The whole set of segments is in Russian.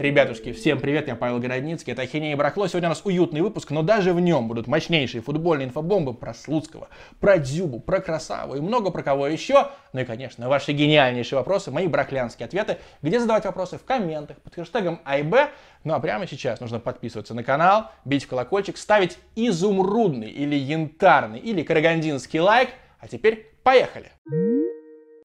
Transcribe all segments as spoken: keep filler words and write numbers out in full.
Ребятушки, всем привет, я Павел Городницкий, это Ахинея и Брахло. Сегодня у нас уютный выпуск, но даже в нем будут мощнейшие футбольные инфобомбы про Слуцкого, про Дзюбу, про Красаву и много про кого еще. Ну и, конечно, ваши гениальнейшие вопросы, мои брахлянские ответы, где задавать вопросы в комментах под хэштегом АйБ. Ну а прямо сейчас нужно подписываться на канал, бить в колокольчик, ставить изумрудный или янтарный или карагандинский лайк. А теперь поехали!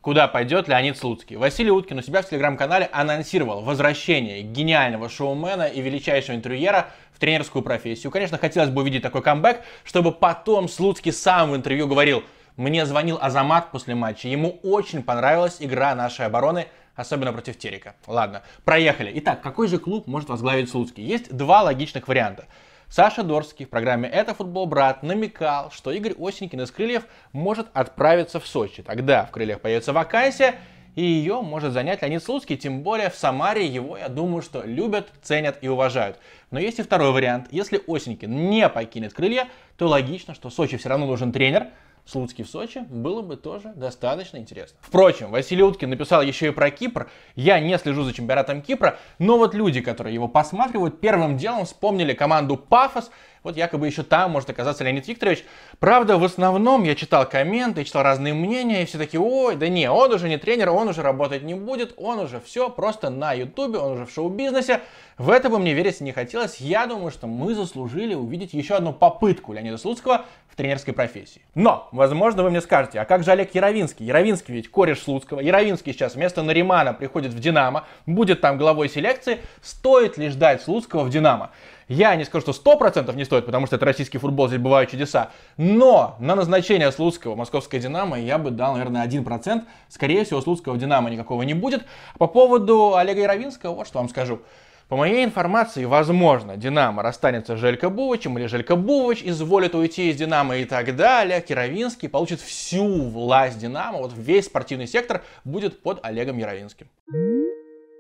Куда пойдет Леонид Слуцкий? Василий Уткин у себя в телеграм-канале анонсировал возвращение гениального шоумена и величайшего интервьюера в тренерскую профессию. Конечно, хотелось бы увидеть такой камбэк, чтобы потом Слуцкий сам в интервью говорил: «Мне звонил Азамат после матча, ему очень понравилась игра нашей обороны, особенно против Терека». Ладно, проехали. Итак, какой же клуб может возглавить Слуцкий? Есть два логичных варианта. Саша Дорский в программе «Это футбол-брат» намекал, что Игорь Осенькин из «Крыльев» может отправиться в Сочи. Тогда в «Крыльях» появится вакансия, и ее может занять Леонид Слуцкий, тем более в Самаре его, я думаю, что любят, ценят и уважают. Но есть и второй вариант. Если Осенькин не покинет «Крылья», то логично, что в Сочи все равно нужен тренер. Слуцкий в Сочи было бы тоже достаточно интересно. Впрочем, Василий Уткин написал еще и про Кипр. Я не слежу за чемпионатом Кипра, но вот люди, которые его посматривают, первым делом вспомнили команду «Пафос». Вот якобы еще там может оказаться Леонид Викторович. Правда, в основном я читал комменты, читал разные мнения, и все такие: ой, да не, он уже не тренер, он уже работать не будет, он уже все просто на ютубе, он уже в шоу-бизнесе. В это бы мне верить не хотелось. Я думаю, что мы заслужили увидеть еще одну попытку Леонида Слуцкого в тренерской профессии. Но, возможно, вы мне скажете: а как же Олег Яровинский? Яровинский ведь кореш Слуцкого. Яровинский сейчас вместо Наримана приходит в «Динамо», будет там главой селекции. Стоит ли ждать Слуцкого в «Динамо»? Я не скажу, что сто процентов не стоит, потому что это российский футбол, здесь бывают чудеса. Но на назначение Слуцкого в московское «Динамо» я бы дал, наверное, один процент. Скорее всего, Слуцкого в «Динамо» никакого не будет. По поводу Олега Яровинского вот что вам скажу. По моей информации, возможно, «Динамо» расстанется с Желько Бувичем, или Желько Бувич изволит уйти из «Динамо», и тогда Олег Яровинский получит всю власть «Динамо». Вот весь спортивный сектор будет под Олегом Яровинским.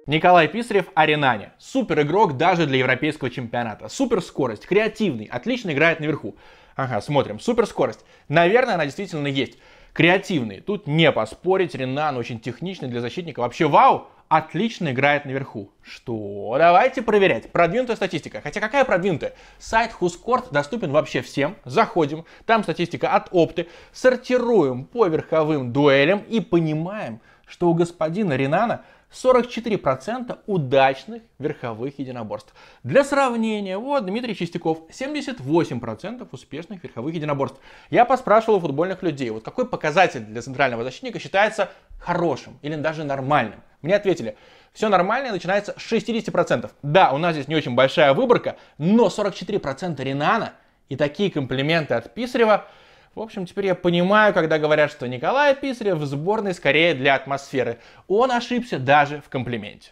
Николай Писарев о Ренане. Супер игрок даже для европейского чемпионата. Супер скорость, креативный, отлично играет наверху. Ага, смотрим. Супер скорость. Наверное, она действительно есть. Креативный, тут не поспорить. Ренан очень техничный для защитника. Вообще вау, отлично играет наверху. Что? Давайте проверять. Продвинутая статистика. Хотя какая продвинутая? Сайт Хускорт доступен вообще всем. Заходим. Там статистика от Опты. Сортируем по верховым дуэлям и понимаем, что у господина Ренана сорок четыре процента удачных верховых единоборств. Для сравнения, вот Дмитрий Чистяков, семьдесят восемь процентов успешных верховых единоборств. Я поспрашивал у футбольных людей, вот какой показатель для центрального защитника считается хорошим или даже нормальным. Мне ответили: все нормальное начинается с шестидесяти процентов. Да, у нас здесь не очень большая выборка, но сорок четыре процента Ренана и такие комплименты от Писарева. В общем, теперь я понимаю, когда говорят, что Николай Писарев в сборной скорее для атмосферы. Он ошибся даже в комплименте.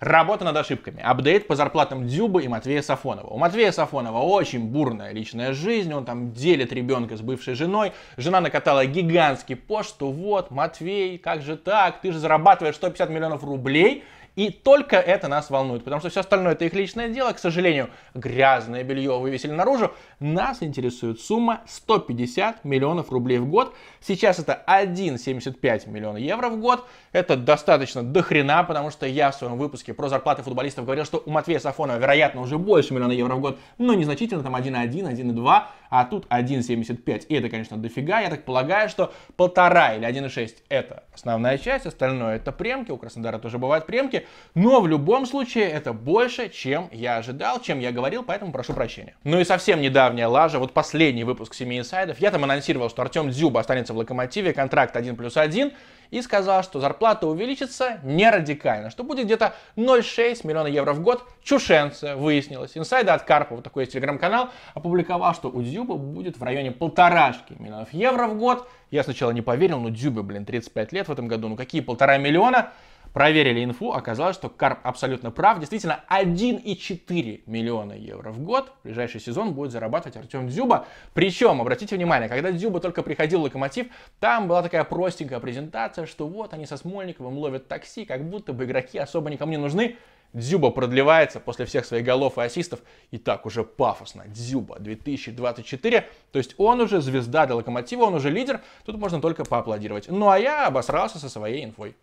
Работа над ошибками. Апдейт по зарплатам Дзюбы и Матвея Сафонова. У Матвея Сафонова очень бурная личная жизнь. Он там делит ребенка с бывшей женой. Жена накатала гигантский пост, что вот, Матвей, как же так? Ты же зарабатываешь сто пятьдесят миллионов рублей. И только это нас волнует, потому что все остальное это их личное дело. К сожалению, грязное белье вывесили наружу. Нас интересует сумма сто пятьдесят миллионов рублей в год. Сейчас это один целых семьдесят пять сотых миллиона евро в год. Это достаточно дохрена, потому что я в своем выпуске про зарплаты футболистов говорил, что у Матвея Сафонова, вероятно, уже больше миллиона евро в год, но незначительно, там один целых одна десятая, один целых два, а тут один целых семьдесят пять сотых. И это, конечно, дофига. Я так полагаю, что полтора или один целых шесть это основная часть, остальное это премки. У Краснодара тоже бывают премки. Но в любом случае это больше, чем я ожидал, чем я говорил, поэтому прошу прощения. Ну и совсем недавняя лажа, вот последний выпуск «Семи инсайдов». Я там анонсировал, что Артем Дзюба останется в «Локомотиве», контракт один плюс один, и сказал, что зарплата увеличится не радикально, что будет где-то ноль целых шесть десятых миллиона евро в год. Чушенция, выяснилось. Инсайда от Карпова, такой есть телеграм-канал, опубликовал, что у Дзюбы будет в районе полторашки миллионов евро в год. Я сначала не поверил, но Дзюбе, блин, тридцать пять лет в этом году, ну какие полтора миллиона? Проверили инфу, оказалось, что Карп абсолютно прав. Действительно, один целых четыре десятых миллиона евро в год в ближайший сезон будет зарабатывать Артем Дзюба. Причем, обратите внимание, когда Дзюба только приходил в «Локомотив», там была такая простенькая презентация, что вот они со Смольниковым ловят такси, как будто бы игроки особо никому не нужны. Дзюба продлевается после всех своих голов и ассистов. И так уже пафосно. Дзюба две тысячи двадцать четыре. То есть он уже звезда для «Локомотива», он уже лидер. Тут можно только поаплодировать. Ну а я обосрался со своей инфой.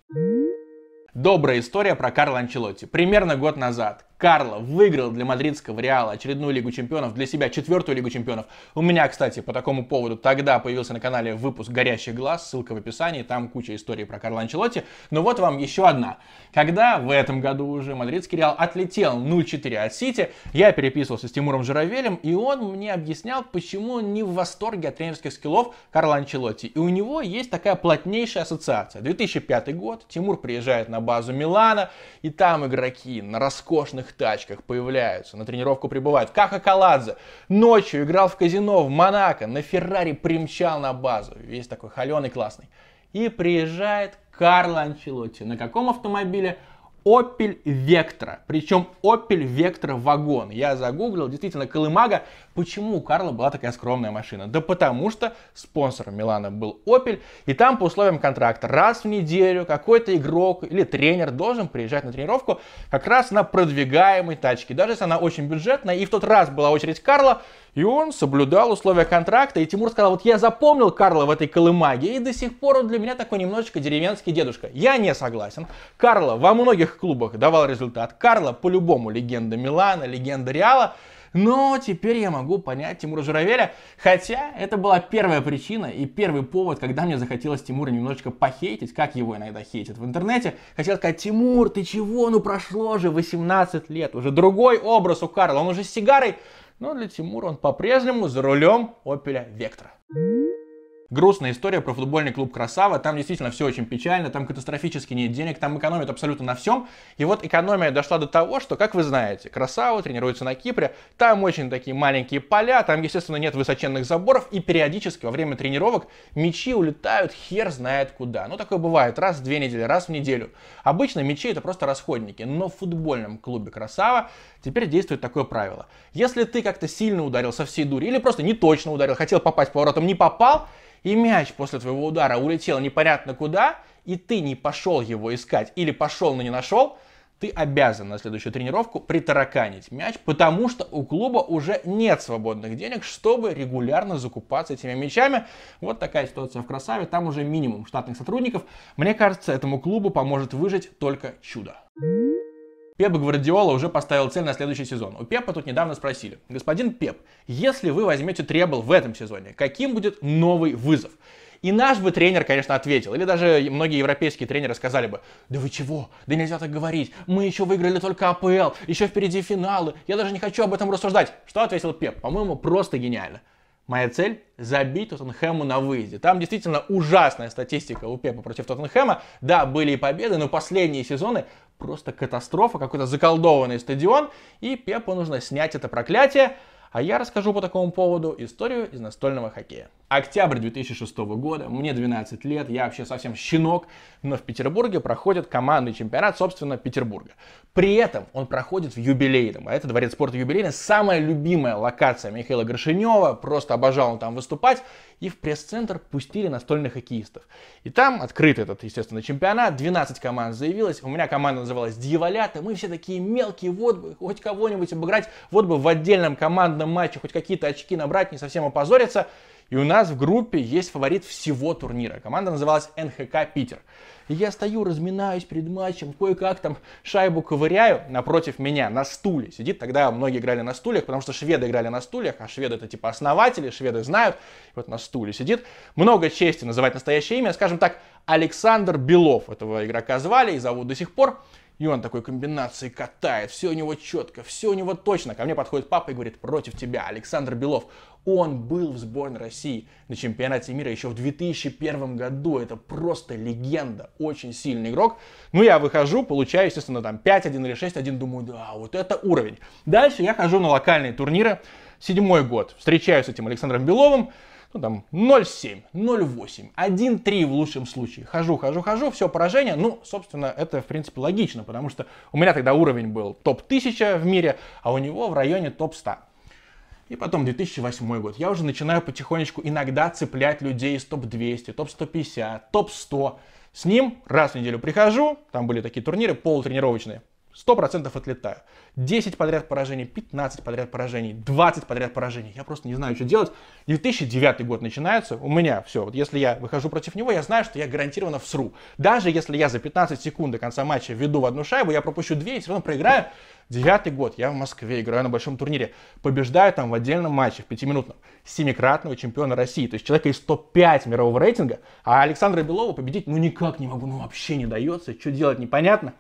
Добрая история про Карло Анчелотти. Примерно год назад Карло выиграл для Мадридского Реала очередную Лигу Чемпионов, для себя четвертую Лигу Чемпионов. У меня, кстати, по такому поводу тогда появился на канале выпуск «Горящий глаз», ссылка в описании, там куча историй про Карло Анчелотти. Но вот вам еще одна. Когда в этом году уже Мадридский Реал отлетел ноль четыре от Сити, я переписывался с Тимуром Журавелем, и он мне объяснял, почему он не в восторге от тренерских скиллов Карло Анчелотти. И у него есть такая плотнейшая ассоциация. две тысячи пятый год, Тимур приезжает на базу Милана, и там игроки на роскошных тачках появляются, на тренировку прибывают. Кака Каладзе ночью играл в казино в Монако, на Феррари примчал на базу, весь такой холеный, классный. И приезжает Карло Анчелотти. На каком автомобиле? Опель Вектора. Причем Опель Вектора вагон. Я загуглил, действительно, колымага. Почему у Карла была такая скромная машина? Да потому что спонсором Милана был Опель, и там по условиям контракта раз в неделю какой-то игрок или тренер должен приезжать на тренировку как раз на продвигаемой тачке, даже если она очень бюджетная. И в тот раз была очередь Карла, и он соблюдал условия контракта. И Тимур сказал: вот я запомнил Карла в этой колымаге, и до сих пор он для меня такой немножечко деревенский дедушка. Я не согласен. Карла во многих клубах давал результат. Карло по-любому легенда Милана, легенда Реала. Но теперь я могу понять Тимура Журавеля, хотя это была первая причина и первый повод, когда мне захотелось Тимура немножечко похейтить, как его иногда хейтят в интернете. Хотел сказать: Тимур, ты чего? Ну прошло же восемнадцать лет, уже другой образ у Карла, он уже с сигарой. Но для Тимура он по-прежнему за рулем Опеля Вектора. Грустная история про футбольный клуб «Красава». Там действительно все очень печально, там катастрофически нет денег, там экономят абсолютно на всем. И вот экономия дошла до того, что, как вы знаете, «Красава» тренируется на Кипре, там очень такие маленькие поля, там, естественно, нет высоченных заборов, и периодически во время тренировок мячи улетают хер знает куда. Ну, такое бывает раз в две недели, раз в неделю. Обычно мячи — это просто расходники, но в футбольном клубе «Красава» теперь действует такое правило. Если ты как-то сильно ударил со всей дури, или просто не точно ударил, хотел попасть поворотом, не попал, и мяч после твоего удара улетел непонятно куда, и ты не пошел его искать или пошел, но не нашел, ты обязан на следующую тренировку притараканить мяч, потому что у клуба уже нет свободных денег, чтобы регулярно закупаться этими мячами. Вот такая ситуация в «Красаве», там уже минимум штатных сотрудников. Мне кажется, этому клубу поможет выжить только чудо. Пеп Гвардиола уже поставил цель на следующий сезон. У Пепа тут недавно спросили: господин Пеп, если вы возьмете требл в этом сезоне, каким будет новый вызов? И наш бы тренер, конечно, ответил, или даже многие европейские тренеры сказали бы: да вы чего, да нельзя так говорить, мы еще выиграли только АПЛ, еще впереди финалы, я даже не хочу об этом рассуждать. Что ответил Пеп? По-моему, просто гениально. Моя цель — забить Тоттенхэму на выезде. Там действительно ужасная статистика у Пепа против Тоттенхэма. Да, были и победы, но последние сезоны просто катастрофа, какой-то заколдованный стадион. И Пепу нужно снять это проклятие. А я расскажу по такому поводу историю из настольного хоккея. Октябрь две тысячи шестого года, мне двенадцать лет, я вообще совсем щенок, но в Петербурге проходит командный чемпионат, собственно, Петербурга. При этом он проходит в Юбилейном, а это дворец спорта Юбилейный, самая любимая локация Михаила Горшенева, просто обожал он там выступать, и в пресс-центр пустили настольных хоккеистов. И там открыт этот, естественно, чемпионат, двенадцать команд заявилось, у меня команда называлась «Дьяволята», мы все такие мелкие, вот бы хоть кого-нибудь обыграть, вот бы в отдельном командном матче хоть какие-то очки набрать, не совсем опозориться. И у нас в группе есть фаворит всего турнира. Команда называлась эн ха ка Питер. И я стою, разминаюсь перед матчем, кое-как там шайбу ковыряю. Напротив меня на стуле сидит, тогда многие играли на стульях, потому что шведы играли на стульях, а шведы — это типа основатели, шведы знают. И вот на стуле сидит. Много чести называть настоящее имя, скажем так, Александр Белов. Этого игрока звали и зовут до сих пор. И он такой комбинации катает, все у него четко, все у него точно. Ко мне подходит папа и говорит: против тебя Александр Белов. Он был в сборной России на чемпионате мира еще в две тысячи первом году. Это просто легенда, очень сильный игрок. Ну, я выхожу, получаю, естественно, там пять-один или шесть-один. Думаю, да, вот это уровень. Дальше я хожу на локальные турниры. Седьмой год. Встречаюсь с этим Александром Беловым. Ну, там, ноль семь, ноль восемь, один три в лучшем случае. Хожу, хожу, хожу, все, поражение. Ну, собственно, это, в принципе, логично, потому что у меня тогда уровень был топ тысяча в мире, а у него в районе топ сто. И потом две тысячи восьмой год. Я уже начинаю потихонечку иногда цеплять людей из топ двести, топ сто пятьдесят, топ сто. С ним раз в неделю прихожу, там были такие турниры полутренировочные. сто процентов отлетаю. десять подряд поражений, пятнадцать подряд поражений, двадцать подряд поражений. Я просто не знаю, что делать. две тысячи девятый год начинается. У меня все. Вот если я выхожу против него, я знаю, что я гарантированно всру. Даже если я за пятнадцать секунд до конца матча веду в одну шайбу, я пропущу две и все равно проиграю. Девятый год. Я в Москве играю на большом турнире. Побеждаю там в отдельном матче, в пятиминутном, семикратного чемпиона России. То есть человека из топ пять мирового рейтинга. А Александра Белова победить ну никак не могу. Ну вообще не дается. Что делать непонятно.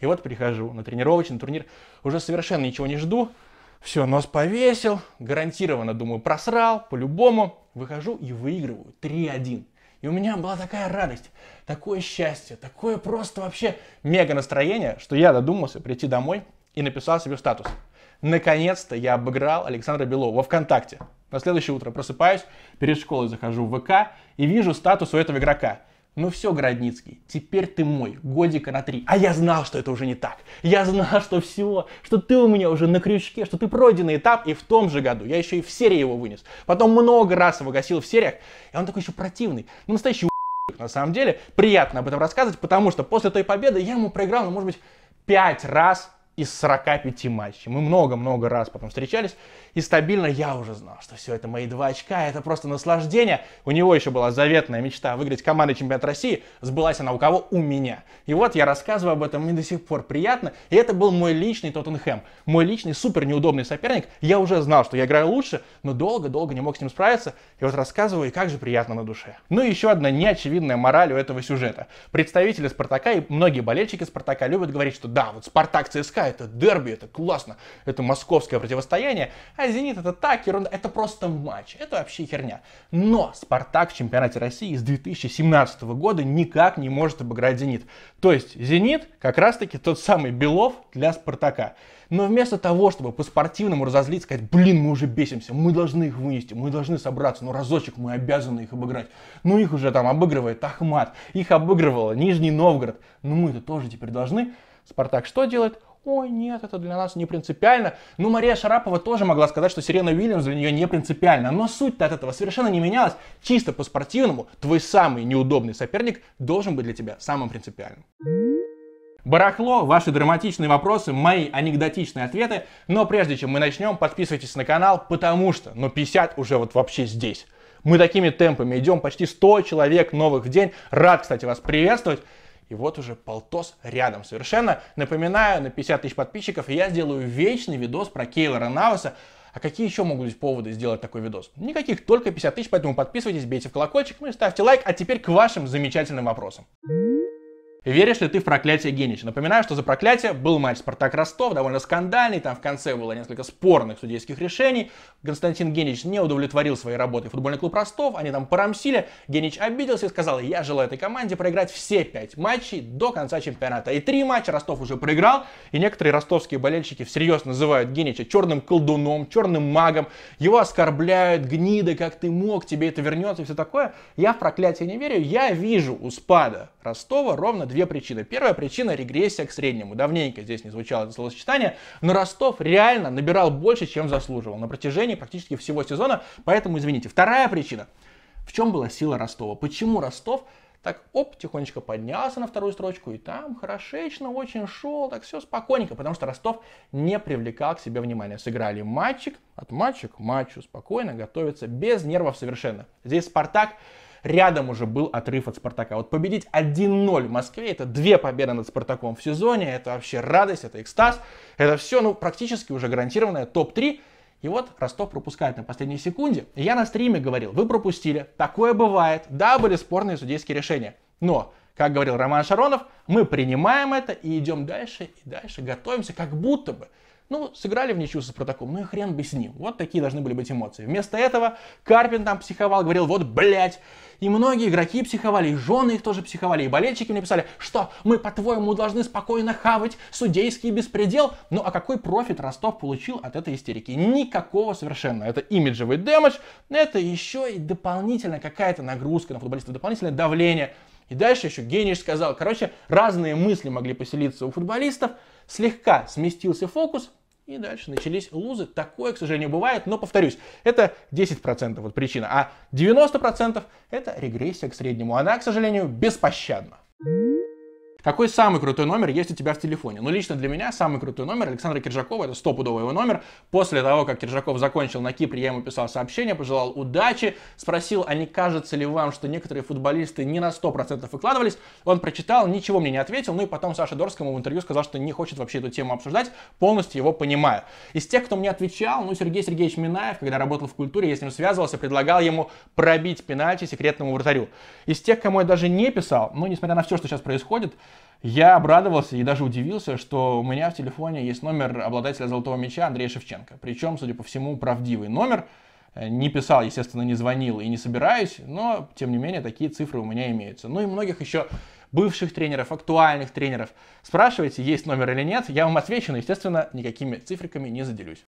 И вот прихожу на тренировочный турнир, уже совершенно ничего не жду, все, нос повесил, гарантированно, думаю, просрал, по-любому, выхожу и выигрываю три один. И у меня была такая радость, такое счастье, такое просто вообще мега настроение, что я додумался прийти домой и написал себе в статус: наконец-то я обыграл Александра Белова во ВКонтакте. На следующее утро просыпаюсь, перед школой захожу в ВК и вижу статус у этого игрока. Ну все, Городницкий, теперь ты мой, годика на три. А я знал, что это уже не так. Я знал, что все, что ты у меня уже на крючке, что ты пройденный этап, и в том же году. Я еще и в серии его вынес. Потом много раз его гасил в сериях. И он такой еще противный. Ну настоящий у**ик, на самом деле. Приятно об этом рассказывать, потому что после той победы я ему проиграл, ну может быть, пять раз из сорока пяти матчей. Мы много-много раз потом встречались, и стабильно я уже знал, что все это мои два очка, это просто наслаждение. У него еще была заветная мечта выиграть командный чемпионат России. Сбылась она у кого? У меня. И вот я рассказываю об этом, мне до сих пор приятно. И это был мой личный Тоттенхэм, мой личный супер неудобный соперник. Я уже знал, что я играю лучше, но долго-долго не мог с ним справиться. И вот рассказываю, и как же приятно на душе. Ну и еще одна неочевидная мораль у этого сюжета. Представители Спартака и многие болельщики Спартака любят говорить, что да, вот Спартак ЦСКА — это дерби, это классно, это московское противостояние, а Зенит — это так, ерунда, это просто матч, это вообще херня. Но Спартак в чемпионате России с две тысячи семнадцатого года никак не может обыграть Зенит. То есть Зенит как раз-таки тот самый Белов для Спартака. Но вместо того, чтобы по-спортивному разозлиться, сказать: блин, мы уже бесимся, мы должны их вынести, мы должны собраться, ну разочек мы обязаны их обыграть. Ну их уже там обыгрывает Ахмат, их обыгрывала Нижний Новгород, ну мы это тоже теперь должны. Спартак что делает? Ой, нет, это для нас не принципиально. Ну, Мария Шарапова тоже могла сказать, что Сирена Уильямс для нее не принципиально. Но суть-то от этого совершенно не менялась. Чисто по-спортивному твой самый неудобный соперник должен быть для тебя самым принципиальным. Барахло, ваши драматичные вопросы, мои анекдотичные ответы. Но прежде чем мы начнем, подписывайтесь на канал, потому что, ну, пятьдесят уже вот вообще здесь. Мы такими темпами идем, почти сто человек новых в день. Рад, кстати, вас приветствовать. И вот уже полтос рядом совершенно. Напоминаю, на пятьдесят тысяч подписчиков я сделаю вечный видос про Кейлора Наваса. А какие еще могут быть поводы сделать такой видос? Никаких, только пятьдесят тысяч, поэтому подписывайтесь, бейте в колокольчик, ну и ставьте лайк. А теперь к вашим замечательным вопросам. Веришь ли ты в проклятие Генича? Напоминаю, что за проклятие был матч Спартак-Ростов, довольно скандальный, там в конце было несколько спорных судейских решений. Константин Генич не удовлетворил своей работой футбольный клуб Ростов, они там порамсили, Генич обиделся и сказал: я желаю этой команде проиграть все пять матчей до конца чемпионата. И три матча Ростов уже проиграл, и некоторые ростовские болельщики всерьез называют Генича черным колдуном, черным магом, его оскорбляют: гнида, как ты мог, тебе это вернется и все такое. Я в проклятие не верю, я вижу у спада Ростова ровно две причины. Первая причина — регрессия к среднему. Давненько здесь не звучало это словосочетание, но Ростов реально набирал больше, чем заслуживал на протяжении практически всего сезона, поэтому извините. Вторая причина. В чем была сила Ростова? Почему Ростов так, оп, тихонечко поднялся на вторую строчку, и там хорошечно очень шел, так все спокойненько, потому что Ростов не привлекал к себе внимания. Сыграли матчик, от матча к матчу, спокойно, готовится, без нервов совершенно. Здесь Спартак рядом уже был отрыв от Спартака. Вот победить один ноль в Москве — это две победы над Спартаком в сезоне, это вообще радость, это экстаз, это все, ну, практически уже гарантированное топ три. И вот Ростов пропускает на последней секунде. Я на стриме говорил: вы пропустили, такое бывает, да, были спорные судейские решения, но, как говорил Роман Шаронов, мы принимаем это и идем дальше, и дальше готовимся, как будто бы, ну, сыграли в ничью со Спартаком, ну и хрен бы с ним. Вот такие должны были быть эмоции. Вместо этого Карпин там психовал, говорил: вот, блядь. И многие игроки психовали, и жены их тоже психовали, и болельщики мне писали: что, мы, по-твоему, должны спокойно хавать судейский беспредел? Ну, а какой профит Ростов получил от этой истерики? Никакого совершенно. Это имиджевый дэмэдж, это еще и дополнительная какая-то нагрузка на футболистов, дополнительное давление. И дальше еще Генич сказал, короче, разные мысли могли поселиться у футболистов, слегка сместился фокус, и дальше начались лузы. Такое, к сожалению, бывает, но, повторюсь, это десять процентов вот причина, а девяносто процентов это регрессия к среднему. Она, к сожалению, беспощадна. Какой самый крутой номер есть у тебя в телефоне? Ну, лично для меня самый крутой номер Александра Киржакова, это стопудовый его номер. После того, как Киржаков закончил на Кипре, я ему писал сообщение, пожелал удачи, спросил, а не кажется ли вам, что некоторые футболисты не на сто процентов выкладывались. Он прочитал, ничего мне не ответил, ну и потом Саше Дорскому в интервью сказал, что не хочет вообще эту тему обсуждать, полностью его понимаю. Из тех, кто мне отвечал, ну, Сергей Сергеевич Минаев, когда работал в культуре, я с ним связывался, предлагал ему пробить пенальти секретному вратарю. Из тех, кому я даже не писал, ну, несмотря на все, что сейчас происходит, я обрадовался и даже удивился, что у меня в телефоне есть номер обладателя золотого мяча Андрея Шевченко. Причем, судя по всему, правдивый номер. Не писал, естественно, не звонил и не собираюсь, но, тем не менее, такие цифры у меня имеются. Ну и многих еще бывших тренеров, актуальных тренеров. Спрашивайте, есть номер или нет, я вам отвечу, но, естественно, никакими цифриками не заделюсь.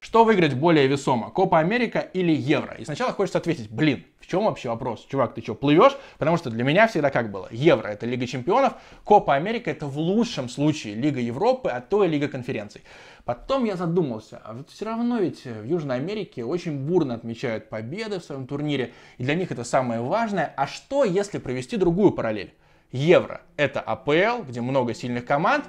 Что выиграть более весомо, Копа Америка или Евро? И сначала хочется ответить, блин, в чем вообще вопрос? Чувак, ты что, плывешь? Потому что для меня всегда как было? Евро — это Лига Чемпионов, Копа Америка — это в лучшем случае Лига Европы, а то и Лига Конференций. Потом я задумался, а вот все равно ведь в Южной Америке очень бурно отмечают победы в своем турнире, и для них это самое важное. А что, если провести другую параллель? Евро — это А П Л, где много сильных команд,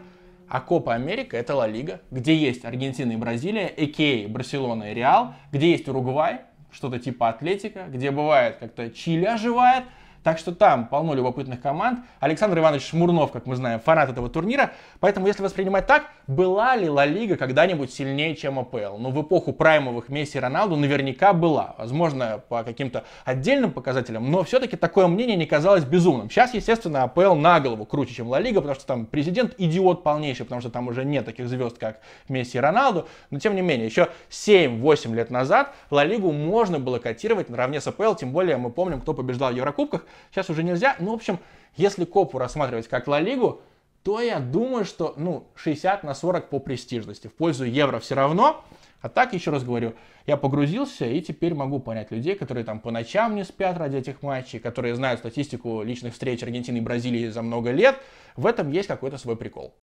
а Копа Америка — это Ла Лига, где есть Аргентина и Бразилия, а.к.а. Барселона и Реал, где есть Уругвай, что-то типа Атлетика, где бывает как-то Чили оживает, так что там полно любопытных команд. Александр Иванович Шмурнов, как мы знаем, фанат этого турнира, поэтому если воспринимать так, была ли Ла Лига когда-нибудь сильнее, чем А П Л? Ну, в эпоху праймовых Месси и Роналду наверняка была, возможно, по каким-то отдельным показателям, но все-таки такое мнение не казалось безумным. Сейчас, естественно, А П Л на голову круче, чем Ла Лига, потому что там президент идиот полнейший, потому что там уже нет таких звезд, как Месси и Роналду, но тем не менее, еще семь-восемь лет назад Ла Лигу можно было котировать наравне с А П Л, тем более мы помним, кто побеждал в Еврокубках. Сейчас уже нельзя, но, в общем, если Копу рассматривать как Ла Лигу, то я думаю, что, ну, шестьдесят на сорок по престижности, в пользу Евро все равно. А так, еще раз говорю, я погрузился и теперь могу понять людей, которые там по ночам не спят ради этих матчей, которые знают статистику личных встреч Аргентины и Бразилии за много лет. В этом есть какой-то свой прикол.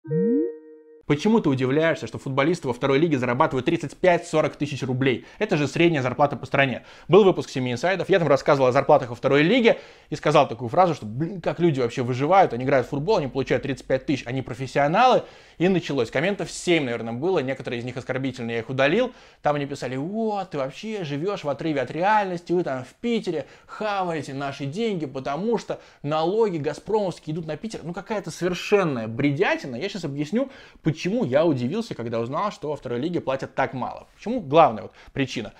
Почему ты удивляешься, что футболисты во второй лиге зарабатывают тридцать пять-сорок тысяч рублей? Это же средняя зарплата по стране. Был выпуск «Семи инсайдов», я там рассказывал о зарплатах во второй лиге и сказал такую фразу, что, блин, как люди вообще выживают, они играют в футбол, они получают тридцать пять тысяч, они профессионалы. И началось. Комментов семь, наверное, было, некоторые из них оскорбительные, я их удалил. Там они писали, вот, ты вообще живешь в отрыве от реальности, вы там в Питере хаваете наши деньги, потому что налоги газпромовские идут на Питер. Ну, какая-то совершенная бредятина. Я сейчас объясню, почему. Почему я удивился, когда узнал, что во второй лиге платят так мало? Почему? Главная вот причина.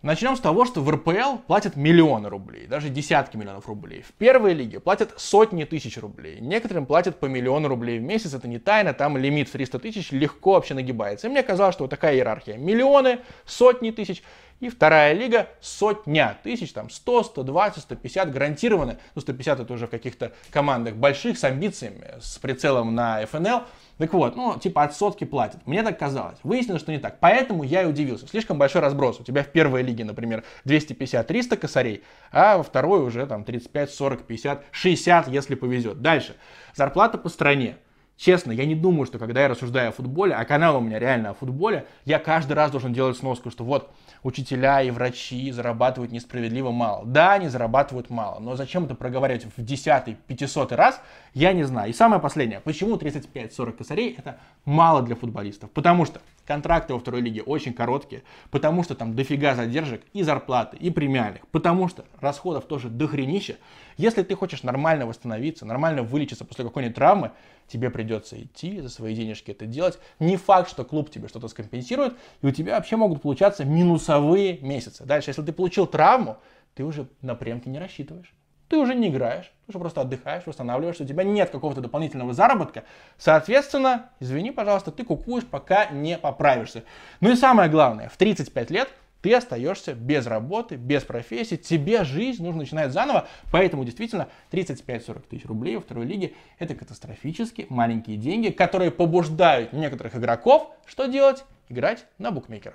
Начнем с того, что в Р П Л платят миллионы рублей, даже десятки миллионов рублей. В первой лиге платят сотни тысяч рублей. Некоторым платят по миллиону рублей в месяц, это не тайна, там лимит в триста тысяч легко вообще нагибается. И мне казалось, что вот такая иерархия. Миллионы, сотни тысяч. И вторая лига сотня тысяч, там сто, сто двадцать, сто пятьдесят гарантированно. Ну, сто пятьдесят это уже в каких-то командах больших, с амбициями, с прицелом на Ф Н Л. Так вот, ну, типа от сотки платят. Мне так казалось. Выяснилось, что не так. Поэтому я и удивился. Слишком большой разброс. У тебя в первой лиге, например, двести пятьдесят-триста косарей, а во второй уже там тридцать пять, сорок, пятьдесят, шестьдесят, если повезет. Дальше. Зарплата по стране. Честно, я не думаю, что когда я рассуждаю о футболе, а канал у меня реально о футболе, я каждый раз должен делать сноску, что вот учителя и врачи зарабатывают несправедливо мало. Да, они зарабатывают мало, но зачем это проговаривать в десятый, пятисотый раз, я не знаю. И самое последнее, почему тридцать пять-сорок косарей это мало для футболистов? Потому что контракты во второй лиге очень короткие, потому что там дофига задержек и зарплаты, и премиальных, потому что расходов тоже дохренища. Если ты хочешь нормально восстановиться, нормально вылечиться после какой-нибудь травмы, тебе придется идти за свои денежки это делать. Не факт, что клуб тебе что-то скомпенсирует, и у тебя вообще могут получаться минусовые месяцы. Дальше, если ты получил травму, ты уже на премки не рассчитываешь. Ты уже не играешь, ты уже просто отдыхаешь, восстанавливаешься, у тебя нет какого-то дополнительного заработка. Соответственно, извини, пожалуйста, ты кукуешь, пока не поправишься. Ну и самое главное, в тридцать пять лет ты остаешься без работы, без профессии, тебе жизнь нужно начинать заново, поэтому действительно тридцать пять-сорок тысяч рублей во второй лиге это катастрофически маленькие деньги, которые побуждают некоторых игроков, что делать? Играть на букмекера.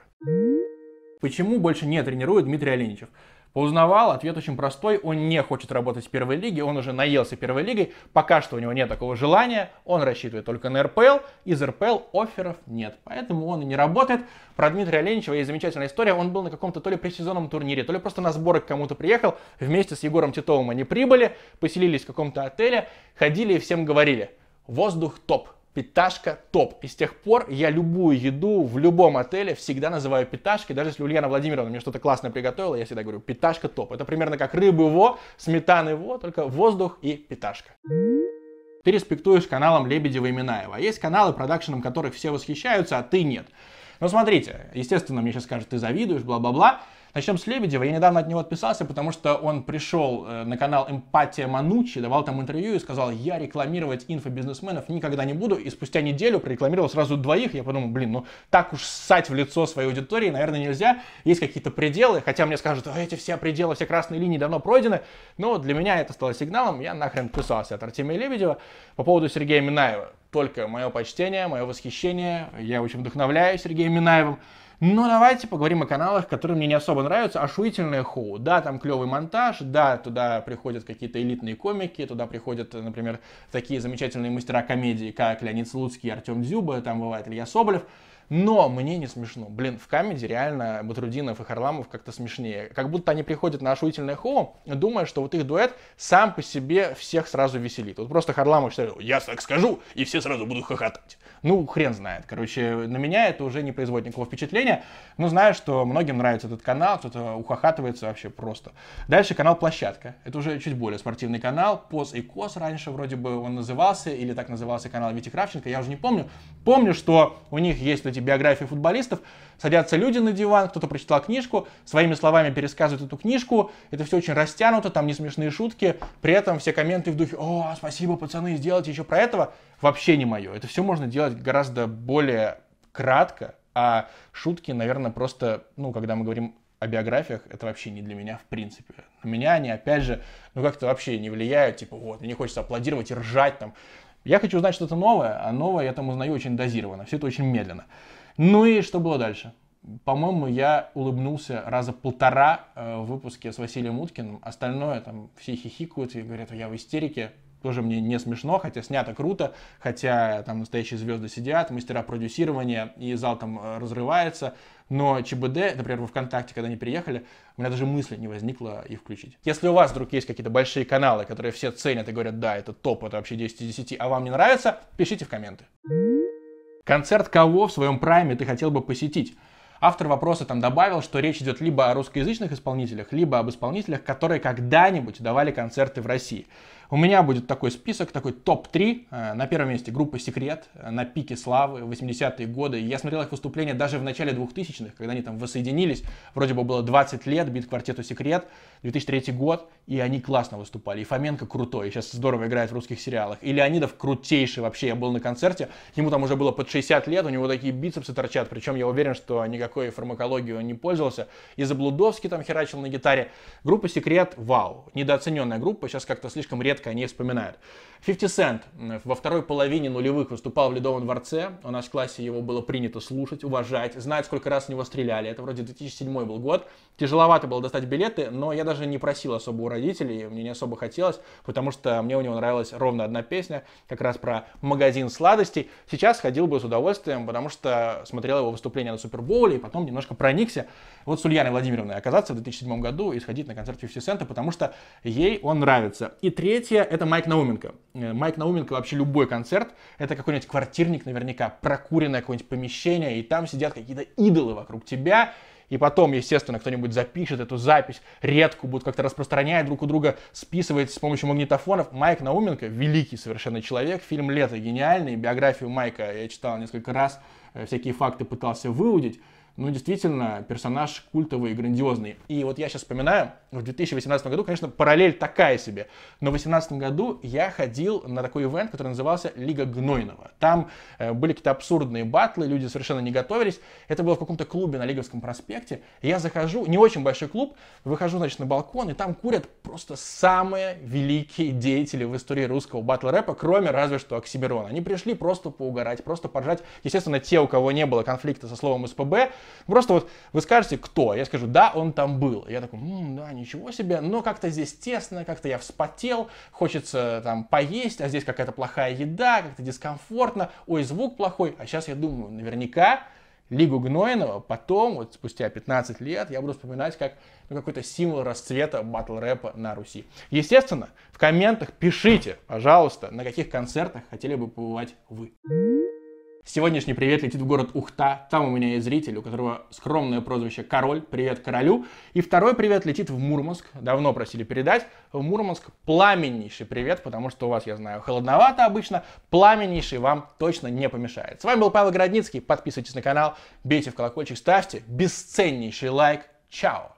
Почему больше не тренирует Дмитрий Оленичев? Поузнавал, ответ очень простой, он не хочет работать в первой лиге, он уже наелся первой лигой, пока что у него нет такого желания, он рассчитывает только на эр пэ эл, из эр пэ эл офферов нет, поэтому он и не работает. Про Дмитрия Леничева есть замечательная история, он был на каком-то то ли предсезонном турнире, то ли просто на сборы к кому-то приехал, вместе с Егором Титовым они прибыли, поселились в каком-то отеле, ходили и всем говорили: воздух топ, питашка топ. И с тех пор я любую еду в любом отеле всегда называю питашкой. Даже если Ульяна Владимировна мне что-то классное приготовила, я всегда говорю: питашка топ. Это примерно как рыбы во, сметаны во, только воздух и питашка. Ты респектуешь каналом Лебедева и Минаева. Есть каналы, продакшеном которых все восхищаются, а ты нет. Но смотрите, естественно, мне сейчас скажут: ты завидуешь, бла-бла-бла. Начнем с Лебедева. Я недавно от него отписался, потому что он пришел на канал «Эмпатия Манучи», давал там интервью и сказал: я рекламировать инфобизнесменов никогда не буду. И спустя неделю прорекламировал сразу двоих. Я подумал: блин, ну так уж ссать в лицо своей аудитории, наверное, нельзя. Есть какие-то пределы, хотя мне скажут: эти все пределы, все красные линии давно пройдены. Но для меня это стало сигналом, я нахрен отписался от Артемия Лебедева. По поводу Сергея Минаева. Только мое почтение, мое восхищение. Я очень вдохновляюсь Сергеем Минаевым. Но давайте поговорим о каналах, которые мне не особо нравятся. Ошуительное хоу. Да, там клевый монтаж, да, туда приходят какие-то элитные комики, туда приходят, например, такие замечательные мастера комедии, как Леонид Слуцкий и Артем Дзюба, там бывает Илья Соболев. Но мне не смешно. Блин, в камеди реально Батрудинов и Харламов как-то смешнее. Как будто они приходят на ошуительное хоу, думая, что вот их дуэт сам по себе всех сразу веселит. Вот просто Харламов считает: я так скажу, и все сразу будут хохотать. Ну, хрен знает. Короче, на меня это уже не производит никакого впечатления. Но знаю, что многим нравится этот канал, кто-то ухахатывается вообще просто. Дальше канал «Площадка». Это уже чуть более спортивный канал. «Поз и Кос» раньше вроде бы он назывался, или так назывался канал Вити Кравченко, я уже не помню. Помню, что у них есть биографии футболистов, садятся люди на диван, кто-то прочитал книжку, своими словами пересказывает эту книжку, это все очень растянуто, там не смешные шутки, при этом все комменты в духе: о, спасибо, пацаны, сделайте еще про этого, вообще не мое, это все можно делать гораздо более кратко, а шутки, наверное, просто, ну, когда мы говорим о биографиях, это вообще не для меня в принципе. На меня они, опять же, ну, как-то вообще не влияют, типа, вот, мне не хочется аплодировать и ржать там. Я хочу узнать что-то новое, а новое я там узнаю очень дозированно, все это очень медленно. Ну и что было дальше? По-моему, я улыбнулся раза полтора в выпуске с Василием Уткиным, остальное там все хихикают и говорят: я в истерике. Тоже мне не смешно, хотя снято круто, хотя там настоящие звезды сидят, мастера продюсирования, и зал там разрывается. Но ЧБД, например, во ВКонтакте, когда они приехали, у меня даже мысли не возникло их включить. Если у вас вдруг есть какие-то большие каналы, которые все ценят и говорят: да, это топ, это вообще десять из десяти, а вам не нравится, пишите в комменты. Концерт кого в своем прайме ты хотел бы посетить? Автор вопроса там добавил, что речь идет либо о русскоязычных исполнителях, либо об исполнителях, которые когда-нибудь давали концерты в России. У меня будет такой список, такой топ три. На первом месте группа «Секрет», на пике славы, восьмидесятые годы. Я смотрел их выступления даже в начале двухтысячных, когда они там воссоединились. Вроде бы было двадцать лет, бит-квартету «Секрет», две тысячи третий год, и они классно выступали. И Фоменко крутой, и сейчас здорово играет в русских сериалах. И Леонидов крутейший вообще, я был на концерте, ему там уже было под шестьдесят лет, у него такие бицепсы торчат, причем я уверен, что никакой фармакологии он не пользовался. И Заблудовский там херачил на гитаре. Группа «Секрет», вау, недооцененная группа, сейчас как-то слишком редко о ней вспоминают. фифти сент во второй половине нулевых выступал в Ледовом дворце. У нас в классе его было принято слушать, уважать, знать, сколько раз в него стреляли. Это вроде две тысячи седьмой был год. Тяжеловато было достать билеты, но я даже не просил особо у родителей, мне не особо хотелось, потому что мне у него нравилась ровно одна песня, как раз про магазин сладостей. Сейчас ходил бы с удовольствием, потому что смотрел его выступление на Супербоуле и потом немножко проникся. Вот с Ульяной Владимировной оказаться в две тысячи седьмом году и сходить на концерт фифти сента, потому что ей он нравится. И третье — это Майк Науменко. Майк Науменко вообще любой концерт, это какой-нибудь квартирник наверняка, прокуренное какое-нибудь помещение, и там сидят какие-то идолы вокруг тебя, и потом, естественно, кто-нибудь запишет эту запись, редко будут как-то распространять друг у друга, списывать с помощью магнитофонов. Майк Науменко — великий совершенно человек, фильм «Лето» гениальный, биографию Майка я читал несколько раз, всякие факты пытался выудить. Ну, действительно, персонаж культовый и грандиозный. И вот я сейчас вспоминаю, в две тысячи восемнадцатом году, конечно, параллель такая себе, но в две тысячи восемнадцатом году я ходил на такой ивент, который назывался «Лига Гнойного». Там э, были какие-то абсурдные батлы, люди совершенно не готовились. Это было в каком-то клубе на Лиговском проспекте. Я захожу, не очень большой клуб, выхожу, значит, на балкон, и там курят просто самые великие деятели в истории русского батл-рэпа, кроме разве что Оксимирона. Они пришли просто поугарать, просто поржать. Естественно, те, у кого не было конфликта со словом «СПБ», Просто вот вы скажете, кто? Я скажу, да, он там был. Я такой, м-м, да, ничего себе, но как-то здесь тесно, как-то я вспотел, хочется там поесть, а здесь какая-то плохая еда, как-то дискомфортно, ой, звук плохой. А сейчас я думаю, наверняка Лигу Гнойного потом, вот спустя пятнадцать лет, я буду вспоминать как ну, какой-то символ расцвета батл-рэпа на Руси. Естественно, в комментах пишите, пожалуйста, на каких концертах хотели бы побывать вы. Сегодняшний привет летит в город Ухта. Там у меня есть зритель, у которого скромное прозвище Король. Привет Королю. И второй привет летит в Мурманск. Давно просили передать. В Мурманск пламеннейший привет, потому что у вас, я знаю, холодновато обычно. Пламеннейший вам точно не помешает. С вами был Павел Городницкий. Подписывайтесь на канал, бейте в колокольчик, ставьте бесценнейший лайк. Чао.